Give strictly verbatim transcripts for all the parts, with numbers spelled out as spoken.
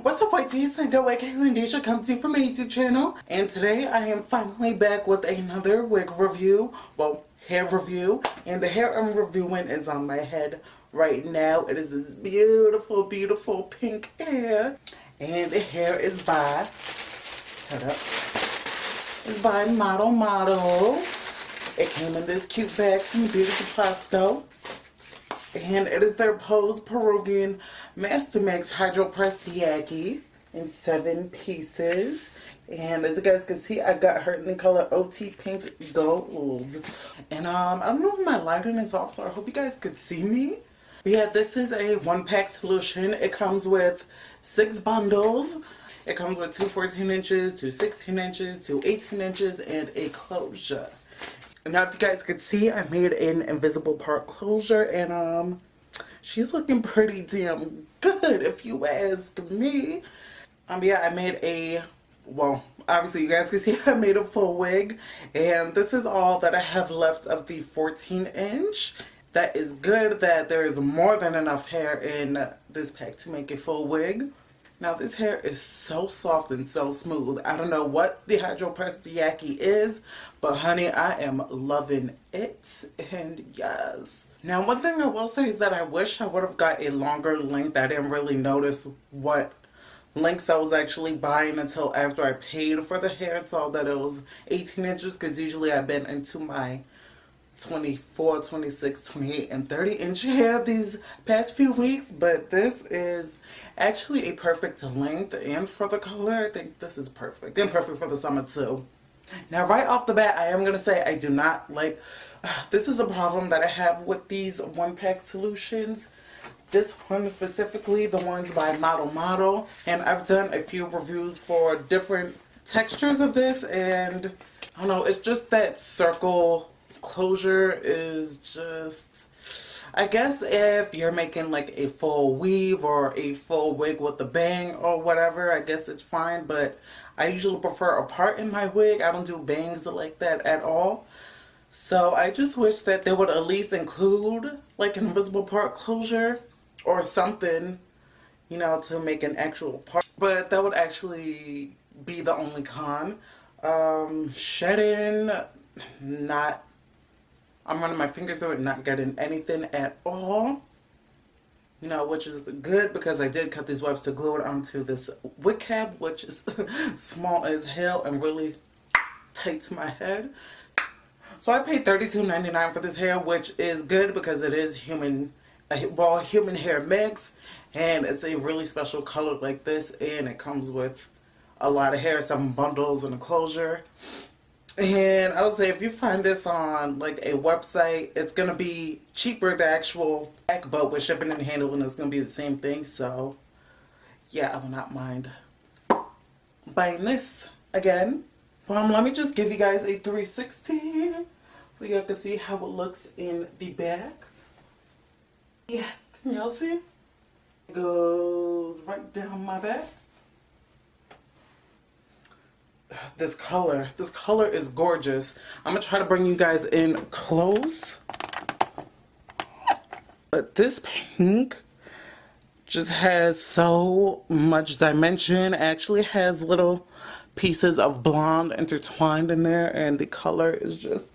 What's up, Y Ts? I know Kayla Nisha comes to you from my YouTube channel, and today I am finally back with another wig review, well, hair review, and the hair I'm reviewing is on my head right now. It is this beautiful, beautiful pink hair, and the hair is by, hold up, it's by Model Model. It came in this cute bag from Beauty Plasto. And it is their Pose Peruvian Mastermix Hydro Press Diaggy in seven pieces. And as you guys can see, I got her in the color O T Pink Gold. And um, I don't know if my lighting is off, so I hope you guys could see me. But yeah, this is a one-pack solution. It comes with six bundles. It comes with two fourteen inches, two sixteen inches, two eighteen inches, and a closure. Now, if you guys could see, I made an invisible part closure, and um, she's looking pretty damn good, if you ask me. Um, yeah, I made a, well, obviously you guys can see I made a full wig, and this is all that I have left of the fourteen inch. That is good that there is more than enough hair in this pack to make a full wig. Now, this hair is so soft and so smooth. I don't know what the Hydro Press Diaggy is, but honey, I am loving it. And yes. Now, one thing I will say is that I wish I would have got a longer length. I didn't really notice what lengths I was actually buying until after I paid for the hair and saw that it was eighteen inches, because usually I've been into my twenty-four, twenty-six, twenty-eight, and thirty inch hair these past few weeks, but this is actually a perfect length, and for the color, I think this is perfect, and perfect for the summer too. Now, right off the bat, I am going to say I do not like, uh, this is a problem that I have with these one-pack solutions. This one specifically, the ones by Model Model, and I've done a few reviews for different textures of this, and I don't know, it's just that circle closure is just, I guess if you're making like a full weave or a full wig with a bang or whatever, I guess it's fine, but I usually prefer a part in my wig. I don't do bangs like that at all. So I just wish that they would at least include like an invisible part closure or something, you know, to make an actual part, but that would actually be the only con. Um, shedding, not, I'm running my fingers through it, not getting anything at all, you know, which is good because I did cut these webs to glue it onto this wig cap, which is small as hell and really tight to my head. So I paid thirty-two ninety-nine for this hair, which is good because it is human, well, human hair mix, and it's a really special color like this, and it comes with a lot of hair, some bundles and a closure. And I would say if you find this on like a website, it's going to be cheaper, the actual pack, but with shipping and handling it's going to be the same thing. So yeah, I will not mind buying this again. Um, let me just give you guys a three sixty so y'all can see how it looks in the back. Yeah, can y'all see? It goes right down my back. This color, this color is gorgeous. I'm gonna try to bring you guys in close, but this pink just has so much dimension. It actually has little pieces of blonde intertwined in there, and the color is just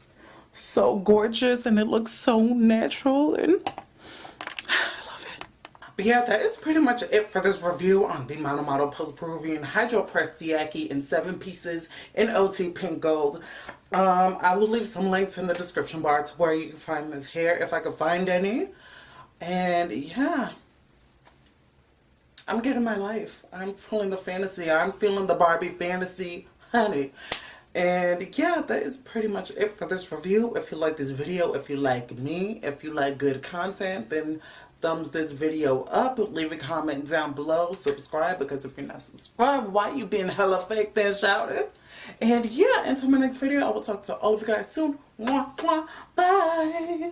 so gorgeous, and it looks so natural, and but yeah, that is pretty much it for this review on the Model Model Pose Peruvian Hydro Press Diaggy in seven pieces in O T Pink Gold. Um, I will leave some links in the description bar to where you can find this hair if I could find any. And yeah, I'm getting my life. I'm feeling the fantasy. I'm feeling the Barbie fantasy, honey. And yeah, that is pretty much it for this review. If you like this video, if you like me, if you like good content, then thumbs this video up, leave a comment down below, subscribe, because if you're not subscribed, why you being hella fake then shouting? And yeah, until my next video, I will talk to all of you guys soon. Mwah, mwah, bye.